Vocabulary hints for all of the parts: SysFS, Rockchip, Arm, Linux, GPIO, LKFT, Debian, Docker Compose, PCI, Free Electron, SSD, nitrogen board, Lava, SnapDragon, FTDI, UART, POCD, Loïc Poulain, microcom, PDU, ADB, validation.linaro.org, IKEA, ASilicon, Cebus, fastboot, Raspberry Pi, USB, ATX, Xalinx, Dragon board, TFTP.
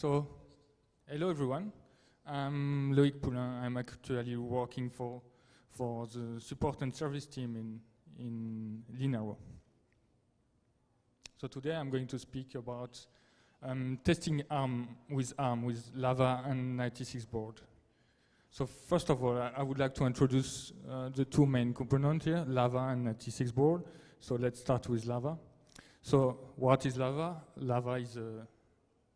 So, hello everyone. I'm Loïc Poulain. I'm actually working for the support and service team in Linaro. So today I'm going to speak about testing Arm with Lava and 96 board. So first of all, I would like to introduce the two main components here, Lava and 96 board. So let's start with Lava. So what is Lava? Lava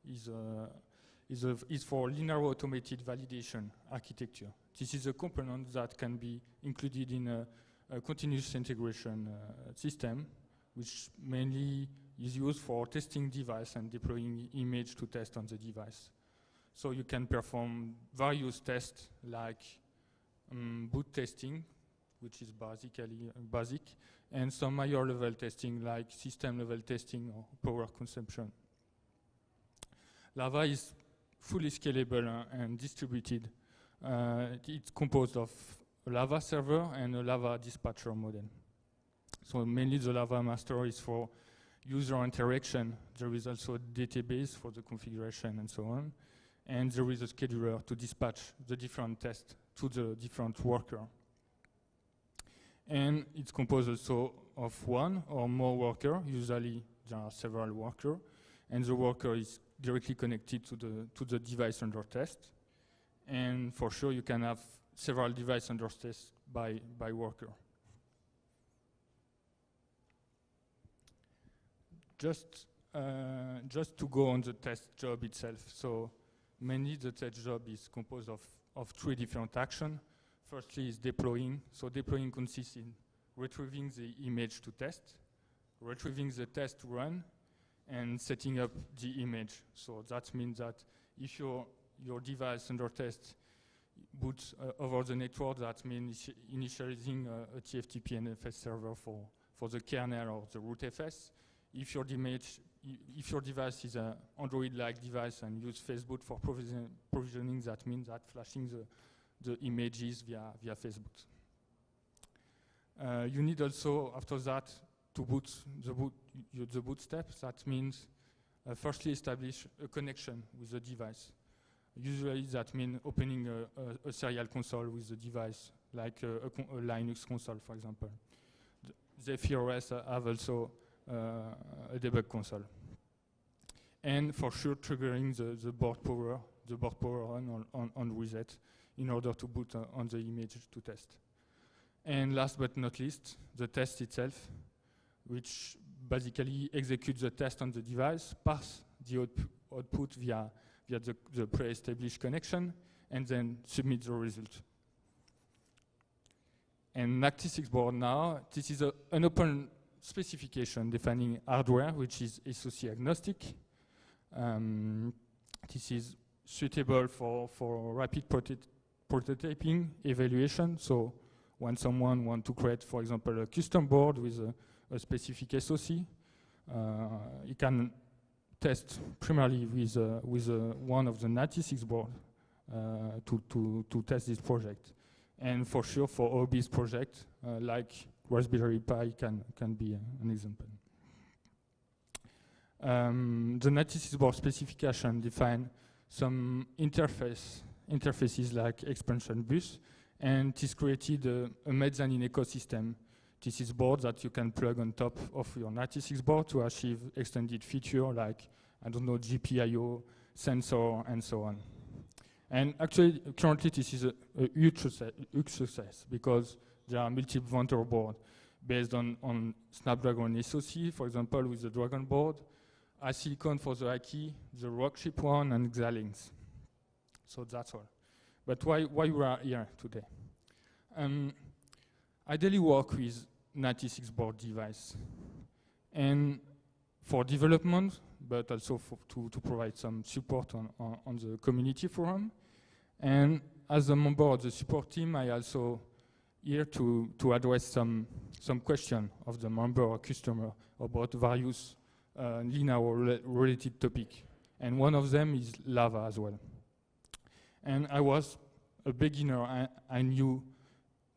is for Linaro automated validation architecture. This is a component that can be included in a continuous integration system, which mainly is used for testing device and deploying image to test on the device. So you can perform various tests like boot testing, which is basically basic, and some higher level testing like system level testing or power consumption. Lava is fully scalable and distributed. It's composed of a Lava server and a Lava dispatcher model. So mainly the Lava master is for user interaction. There is also a database for the configuration and so on. And there is a scheduler to dispatch the different tests to the different worker. And it's composed also of one or more worker. Usually there are several workers. And the worker is directly connected to the device under test. And for sure you can have several devices under test by worker. Just to go on the test job itself. So mainly the test job is composed of three different actions. Firstly is deploying. So deploying consists in retrieving the image to test, retrieving the test to run, and setting up the image. So that means that if your device under test boots over the network, that means initializing a TFTP NFS server for the kernel or the root FS. If your device is an Android-like device and use fastboot for provisioning, that means that flashing the images via fastboot. You need also, after that, to boot the boot step. That means firstly establish a connection with the device. Usually that means opening a serial console with the device, like a Linux console, for example. Zephyr OS have also a debug console. And for sure triggering the board power on reset in order to boot on the image to test. And last but not least, the test itself, which basically executes the test on the device, parse the output via the pre-established connection, and then submit the result. And 96 board now, this is an open specification defining hardware, which is SoC agnostic. This is suitable for rapid prototyping evaluation. So when someone wants to create, for example, a custom board with a specific SoC, it can test primarily with one of the 96 board to test this project. And for sure, for hobbyist project, like Raspberry Pi can be an example. The 96 board specification defines some interfaces like expansion bus, and this created a mezzanine ecosystem. This is board that you can plug on top of your 96 board to achieve extended feature like, I don't know, GPIO, sensor, and so on. And actually, currently this is a huge success because there are multiple vendor boards based on SnapDragon SoC, for example, with the Dragon board, ASilicon for the IKEA, the Rockchip one, and Xalinx. So that's all. But why we are here today? I daily work with 96 board device, and for development, but also to provide some support on the community forum. And as a member of the support team, I also here to address some question of the member or customer about various Linaro related topic. And one of them is Lava as well. And I was a beginner. I knew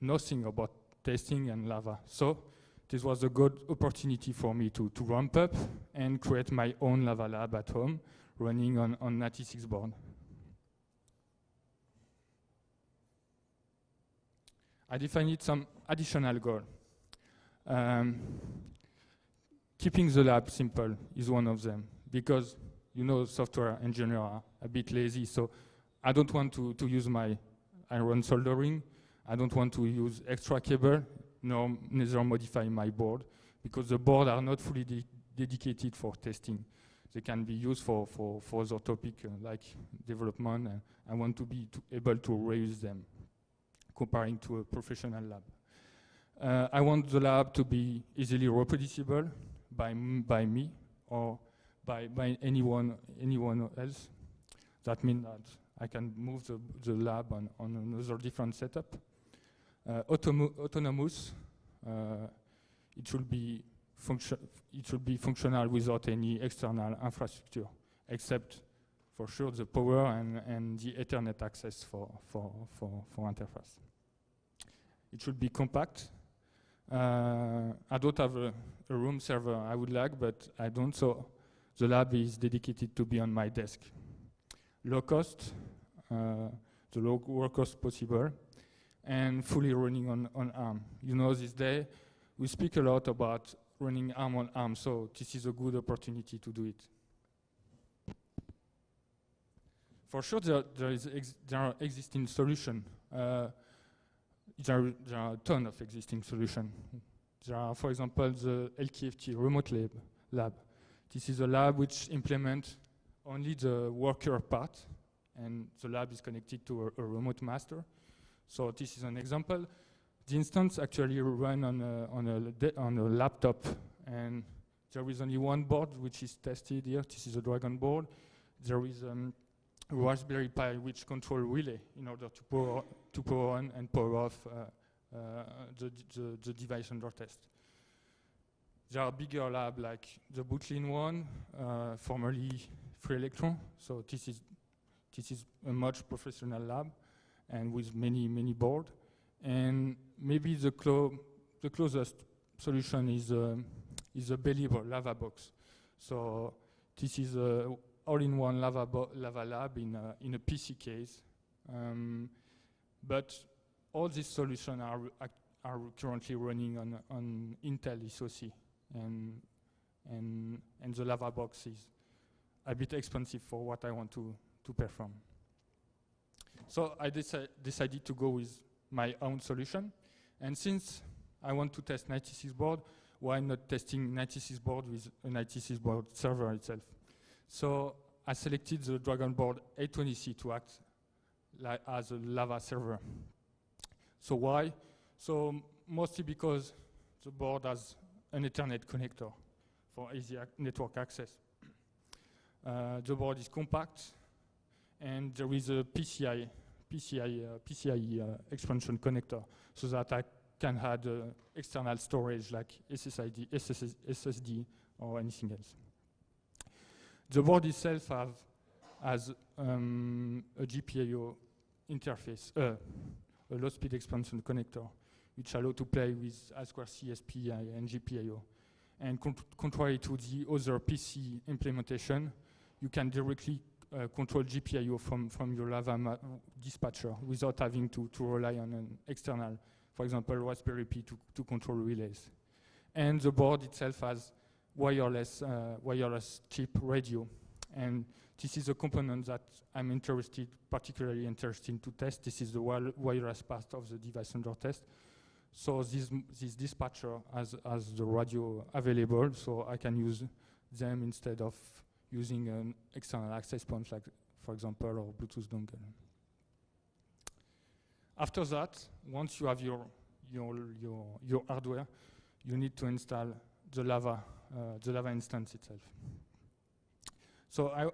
nothing about testing and Lava. So this was a good opportunity for me to ramp up and create my own Lava lab at home running on 96 board. I defined some additional goal. Keeping the lab simple is one of them, because you know software engineers are a bit lazy, so I don't want to use my iron soldering, I don't want to use extra cable, nor neither modify my board, because the board are not fully dedicated for testing. They can be used for other topics like development, and I want to be able to reuse them, comparing to a professional lab. I want the lab to be easily reproducible by me or by anyone else. That means that I can move the lab on another different setup. Autonomous. It should be functional without any external infrastructure, except for sure the power and the Ethernet access for interface. It should be compact. I don't have a room server I would like, but I don't, so the lab is dedicated to be on my desk. Low cost, the low cost possible, and fully running on Arm. You know, this day, we speak a lot about running Arm on Arm, so this is a good opportunity to do it. For sure, there are existing solutions. There are a ton of existing solutions. There are, for example, the LKFT, remote lab. This is a lab which implements only the worker part, and the lab is connected to a remote master. So this is an example. The instance actually runs on a laptop, and there is only one board which is tested here. This is a Dragon board. There is a Raspberry Pi which control relay in order to power on and power off the device under test. There are bigger labs like the Bootlin one, formerly Free Electron. So this is a much professional lab, and with many boards. And maybe the closest solution is a believable Lava box. So this is a all-in-one lava lab in a PC case. But all these solutions are currently running on Intel SoC, and the Lava box is a bit expensive for what I want to perform. So I decided to go with my own solution, and since I want to test 96 board, why not testing 96 board with a 96 board server itself? So I selected the Dragon Board A20C to act as a Lava server. So why? So mostly because the board has an Ethernet connector for easy network access. The board is compact, and there is a PCI expansion connector, so that I can add external storage like SSD, or anything else. The board itself has a GPIO interface, a low-speed expansion connector, which allows to play with I2C, SPI, and GPIO. And contrary to the other PC implementation, you can directly control GPIO from your Lava dispatcher without having to rely on an external, for example, Raspberry Pi to control relays. And the board itself has wireless chip radio, and this is a component that I'm particularly interested to test. This is the wireless part of the device under test. So this dispatcher has the radio available, so I can use them instead of using an external access point, like for example, or Bluetooth dongle. After that, once you have your hardware, you need to install the Lava instance itself. So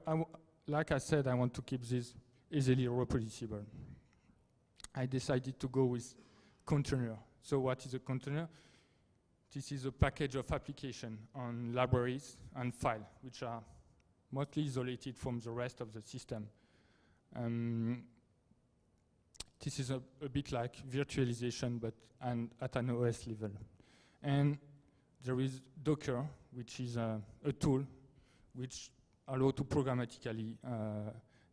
like I said, I want to keep this easily reproducible. I decided to go with container. So what is a container? This is a package of application on libraries and files, which are mostly isolated from the rest of the system. This is a bit like virtualization, but at an OS level. And there is Docker, which is a tool which allow to programmatically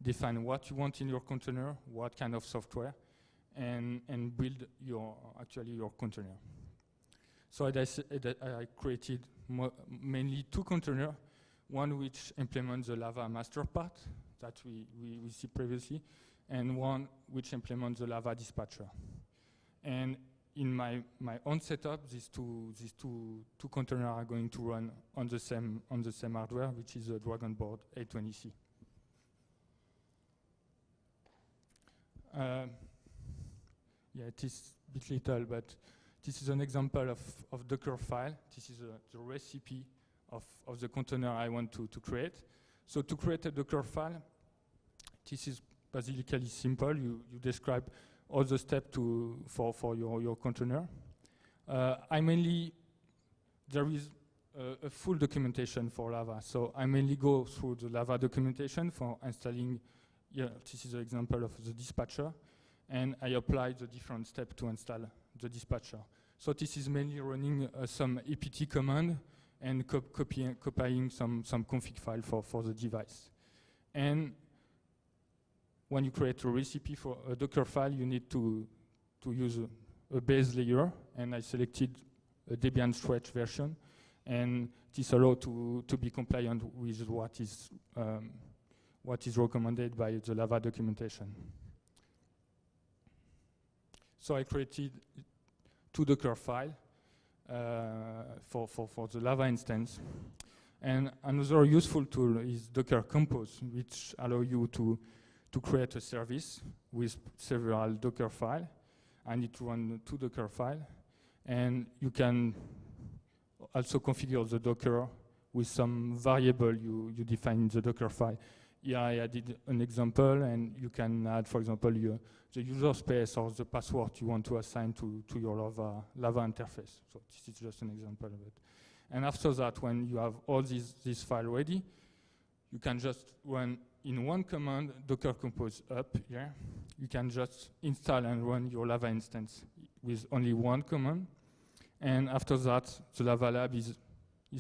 define what you want in your container, what kind of software, and build your your container. So I created mainly two containers, one which implements the Lava master part that we see previously, and one which implements the Lava dispatcher. And in my own setup, these two containers are going to run on the same hardware, which is the Dragon Board A20C. Yeah, it is a bit little, but this is an example of Docker file. This is the recipe of the container I want to create. So to create a Docker file, this is basically simple. You describe all the steps for your container. I mainly, there is a full documentation for Lava. So I mainly go through the Lava documentation for installing, this is an example of the dispatcher, and I apply the different steps to install the dispatcher. So this is mainly running some apt command and copying some config file for the device. And when you create a recipe for a Docker file, you need to use a base layer, and I selected a Debian stretch version, and this allows to be compliant with what is recommended by the Lava documentation. So I created two Docker files for the Lava instance. And another useful tool is Docker Compose, which allows you to create a service with several Docker files. I need to run two Docker files. And you can also configure the Docker with some variable you define in the Docker file. Yeah, I added an example, and you can add, for example, the user space or the password you want to assign to your Lava interface. So this is just an example of it. And after that, when you have all this file ready, you can just run in one command Docker Compose up here. You can just install and run your Lava instance with only one command. And after that, the Lava lab is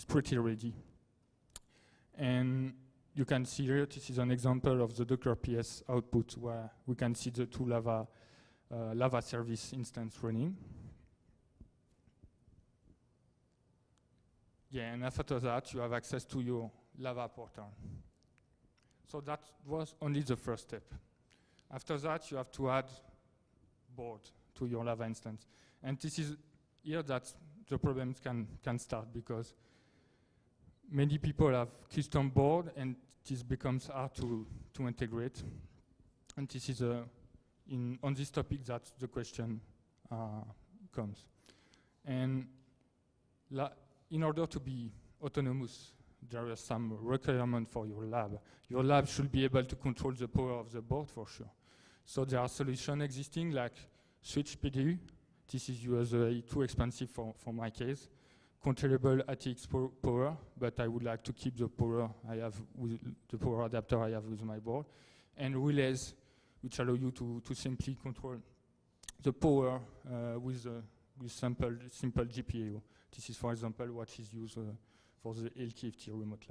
pretty ready. And you can see here, this is an example of the Docker PS output where we can see the two Lava service instance running. Yeah, and after that, you have access to your Lava portal. So that was only the first step. After that, you have to add board to your Lava instance. And this is here that the problems can start, because many people have custom board, and this becomes hard to integrate. And this is on this topic that the question comes. And in order to be autonomous, there are some requirements for your lab. Your lab should be able to control the power of the board for sure. So there are solutions existing like switch PDU. This is usually too expensive for my case. Controllable ATX power, but I would like to keep the power I have with the power adapter I have with my board, and relays, which allow you to simply control the power with simple GPIO. This is, for example, what is used for the LKFT remote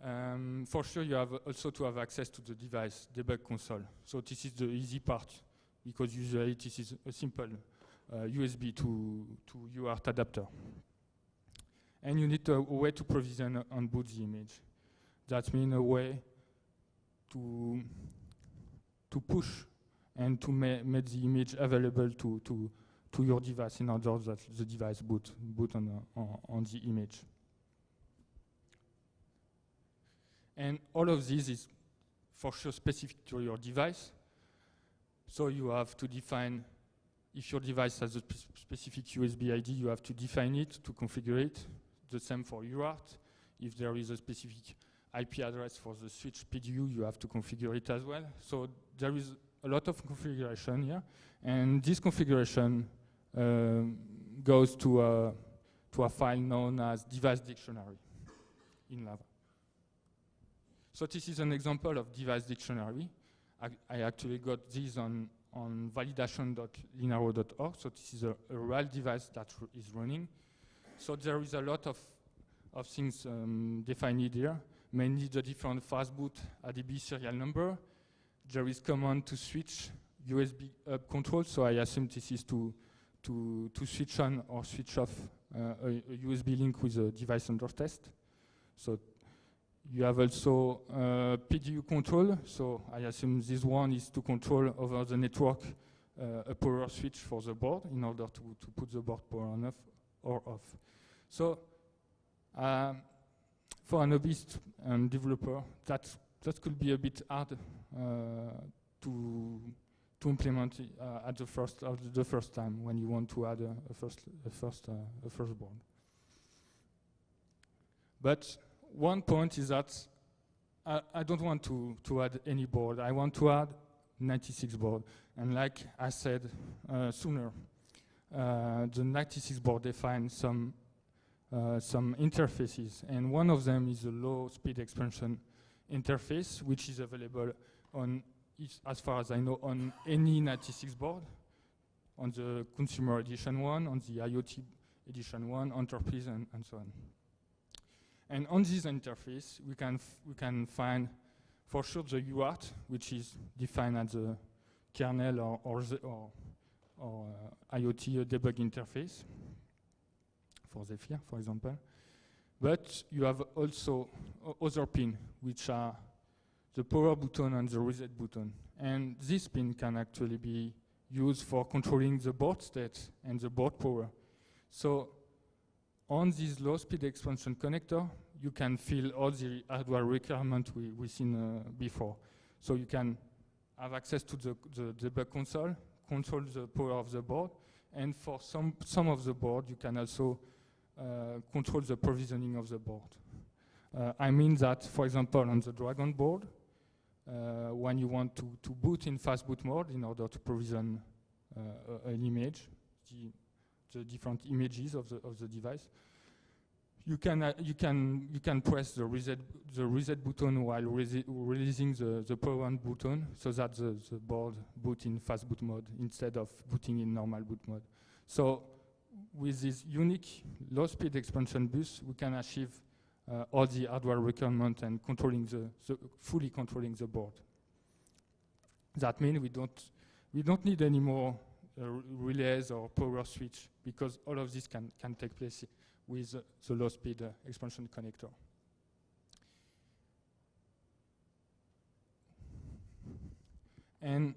lab. For sure, you have also to have access to the device debug console. So this is the easy part, because usually this is a simple USB to UART adapter. And you need a way to provision and boot the image. That means a way to push and to make the image available to your device in order that the device boot on the image. And all of this is for sure specific to your device. So you have to define. If your device has a specific USB ID, you have to define it, to configure it. The same for UART. If there is a specific IP address for the switch PDU, you have to configure it as well. So there is a lot of configuration here. And this configuration goes to a file known as Device Dictionary in Lava. So this is an example of Device Dictionary. I actually got these on validation.linaro.org, so this is a real device that is running. So there is a lot of of things defined here, mainly the different fastboot ADB serial number. There is command to switch USB up control, so I assume this is to switch on or switch off a USB link with a device under test. So you have also PDU control, so I assume this one is to control over the network a power switch for the board in order to put the board power on or off. So for an hobbyist and developer, that could be a bit hard to implement at the first time when you want to add a first board. But one point is that I don't want to add any board. I want to add 96 board, and like I said sooner, the 96 board defines some interfaces, and one of them is a low-speed expansion interface, which is available on, as far as I know, on any 96 board, on the consumer edition one, on the IoT edition one, enterprise, and so on. And on this interface, we can find, for sure, the UART, which is defined as the kernel or IoT debug interface for Zephyr, for example. But you have also other pins, which are the power button and the reset button. And this pin can actually be used for controlling the board state and the board power. So on this low-speed expansion connector, you can fill all the hardware requirements we've seen before. So you can have access to the debug console, control the power of the board, and for some of the board, you can also control the provisioning of the board. I mean that, for example, on the Dragon board, when you want to boot in fastboot mode in order to provision an image, the different images of the device, you can press the reset button while releasing the power on button, so that the board boot in fast boot mode instead of booting in normal boot mode. So with this unique low speed expansion bus, we can achieve all the hardware requirements and controlling fully controlling the board. That means we don't need any more relays or power switch, because all of this can take place with the low-speed expansion connector. And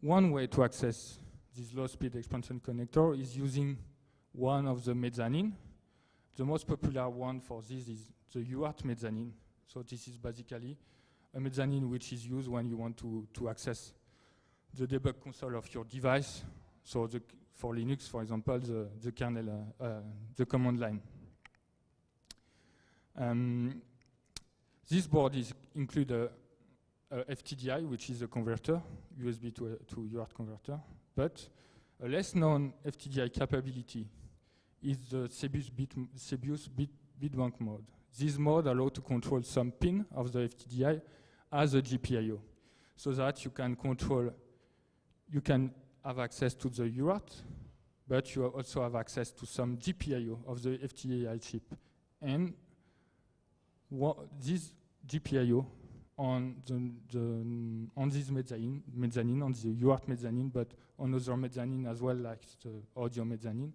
one way to access this low-speed expansion connector is using one of the mezzanine. The most popular one for this is the UART mezzanine. So this is basically a mezzanine which is used when you want to access the debug console of your device. So for Linux, for example, the kernel, the command line. This board includes a FTDI, which is a converter, USB to UART converter. But a less known FTDI capability is the Cebus bitbank mode. This mode allows to control some pin of the FTDI as a GPIO, so that you can control, you can have access to the UART, but you also have access to some GPIO of the FTDI chip. And this GPIO on this mezzanine, on the UART mezzanine, but on other mezzanine as well, like the audio mezzanine,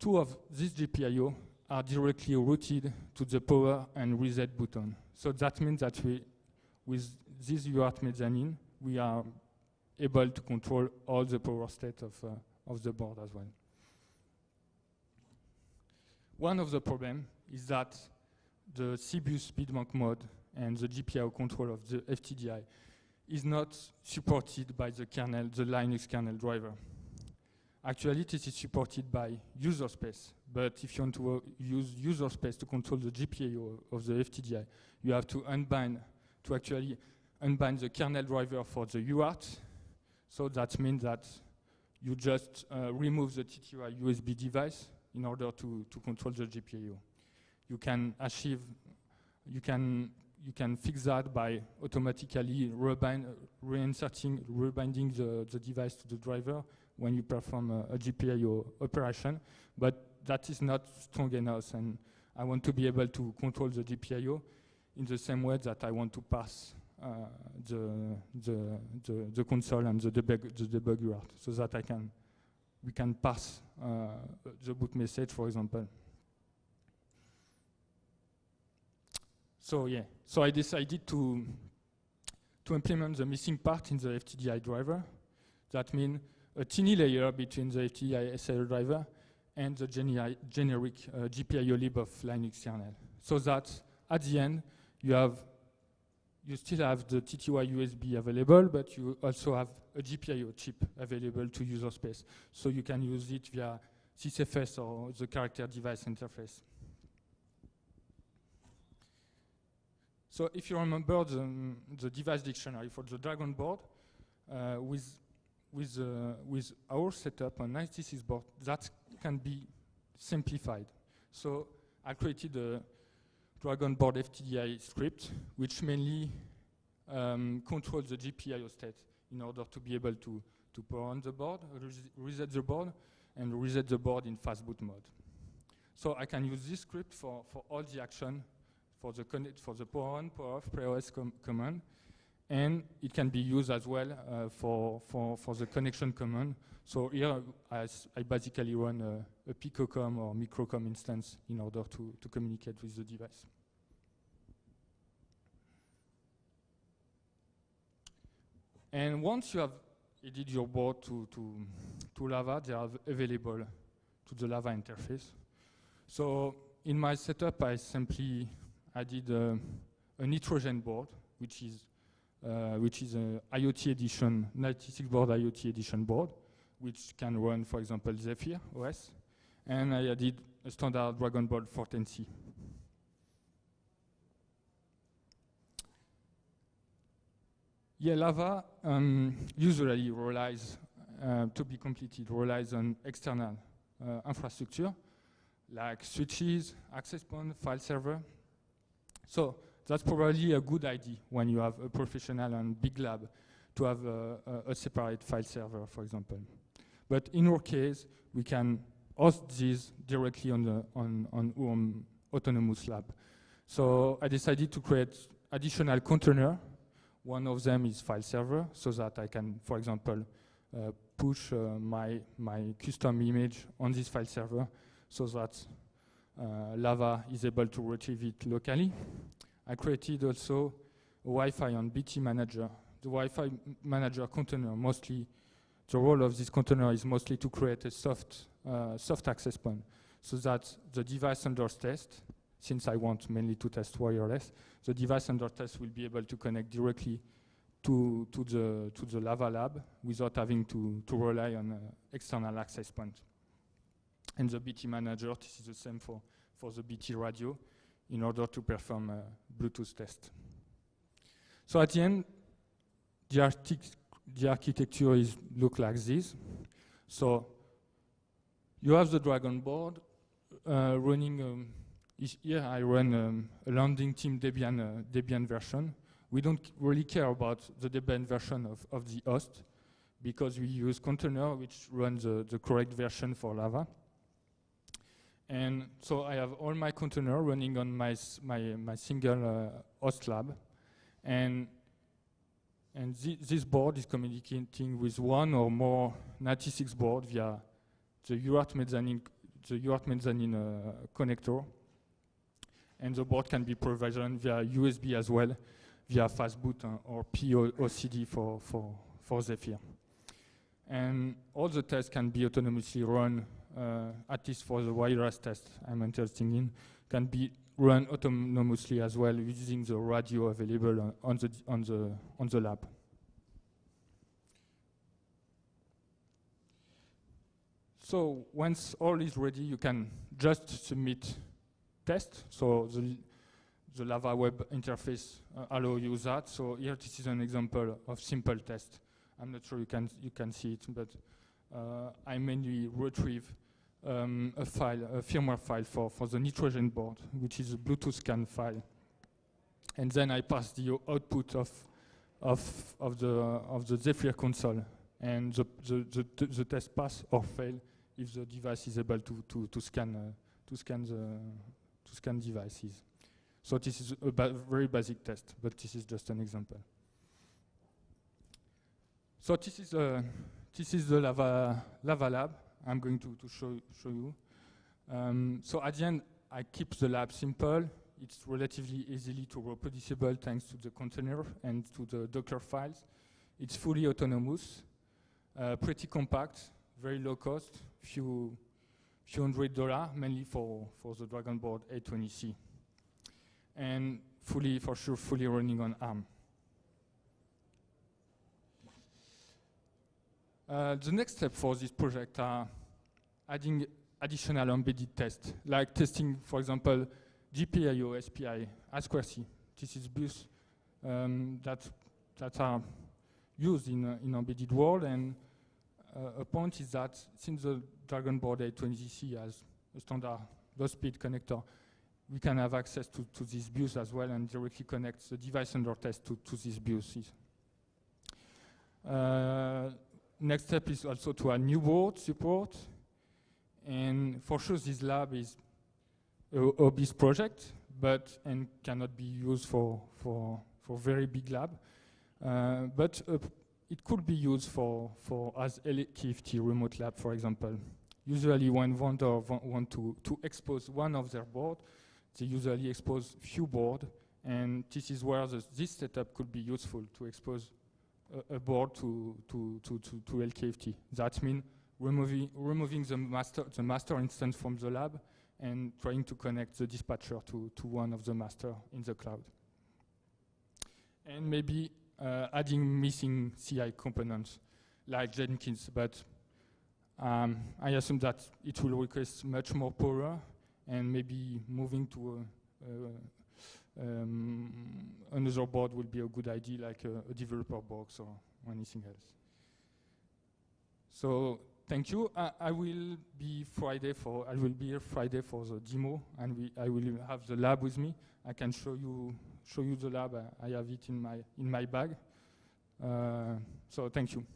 two of these GPIO are directly routed to the power and reset button. So that means that with this UART mezzanine, we are able to control all the power state of the board as well. One of the problems is that the Cebus bitbank mode and the GPIO control of the FTDI is not supported by the kernel, the Linux kernel driver. Actually, this is supported by user space, but if you want to use user space to control the GPIO of the FTDI, you have to actually unbind the kernel driver for the UART. So that means that you just remove the TTY USB device in order to control the GPIO. You can fix that by automatically reinserting the device to the driver when you perform a GPIO operation, but that is not strong enough, and I want to be able to control the GPIO in the same way that I want to pass the console and the debug UART, so that we can pass the boot message, for example. So yeah, so I decided to implement the missing part in the FTDI driver. That means a tiny layer between the FTDI SL driver and the generic GPIO lib of Linux kernel, so that at the end you still have the TTY USB available, but you also have a GPIO chip available to user space. So you can use it via SysFS or the character device interface. So if you remember the device dictionary for the Dragon board, with our setup on 96 board, that can be simplified. So I created a Dragon board FTDI script, which mainly controls the GPIO state in order to be able to power on the board, reset the board, and reset the board in fastboot mode. So I can use this script for all the action for the power on, power off, pre-OS command, and it can be used as well for the connection command. So here I basically run a picocom or microcom instance in order to communicate with the device. And once you have added your board to Lava, they are available to the Lava interface. So in my setup, I simply added a nitrogen board, which is an IoT edition, 96 board IoT edition board, which can run, for example, Zephyr OS, and I added a standard Dragon board 14C. Yeah, Lava usually relies, to be completed, relies on external infrastructure, like switches, access points, file server. So that's probably a good idea when you have a professional and big lab to have a separate file server, for example. But in our case, we can host these directly on autonomous lab. So I decided to create additional container. One of them is file server, so that I can, for example, push my custom image on this file server, so that Lava is able to retrieve it locally. I created also a Wi-Fi on BT manager. The Wi-Fi manager container, mostly, the role of this container is mostly to create a soft access point, so that the device under test, since I want mainly to test wireless, the device under test will be able to connect directly to the Lava lab without having to rely on external access point. And the BT manager, this is the same for the BT radio, in order to perform a Bluetooth test. So at the end, the architecture looks like this. So you have the Dragon board running. Here I run a landing team Debian version. We don't really care about the Debian version of the host, because we use container which runs the correct version for Lava. And so I have all my container running on my single host lab, and this board is communicating with one or more 96 board via the UART mezzanine connector, and the board can be provisioned via USB as well, via fastboot or POCD for Zephyr. And all the tests can be autonomously run, at least for the wireless test I'm interested in, can be run autonomously as well using the radio available on the lab. So once all is ready, you can just submit test. So the Lava web interface allows you that. So here, this is an example of simple test. I'm not sure you can see it, but I mainly retrieve a firmware file for the nitrogen board, which is a Bluetooth scan file, and then I pass the output of the Zephyr console and the test pass or fail if the device is able to scan devices. So this is a very basic test, but this is just an example. So this is the Lava lab I'm going to show you. So at the end, I keep the lab simple. It's relatively easily to reproducible thanks to the container and to the Docker files. It's fully autonomous, pretty compact, very low cost, few $100, mainly for the Dragon Board A20C, and fully running on Arm. The next step for this project are adding additional embedded tests, like testing, for example, GPIO, SPI, I2C. This is bus that are used in embedded world, and a point is that since the Dragon Board A20C has a standard low-speed connector, we can have access to this bus as well and directly connect the device under test to these buses. Next step is also to add new board support, and for sure this lab is a hobbyist project, and cannot be used for very big lab, but it could be used for as LKFT remote lab, for example. Usually when vendors want to expose one of their board, they usually expose few board, and this is where this setup could be useful to expose a board to LKFT. That means removing the master instance from the lab and trying to connect the dispatcher to one of the master in the cloud. And maybe adding missing CI components like Jenkins, but I assume that it will request much more power, and maybe moving to another board will be a good idea, like a developer box or anything else. So thank you. I will be here Friday for the demo, and I will have the lab with me. I can show you the lab. I have it in my bag. So thank you.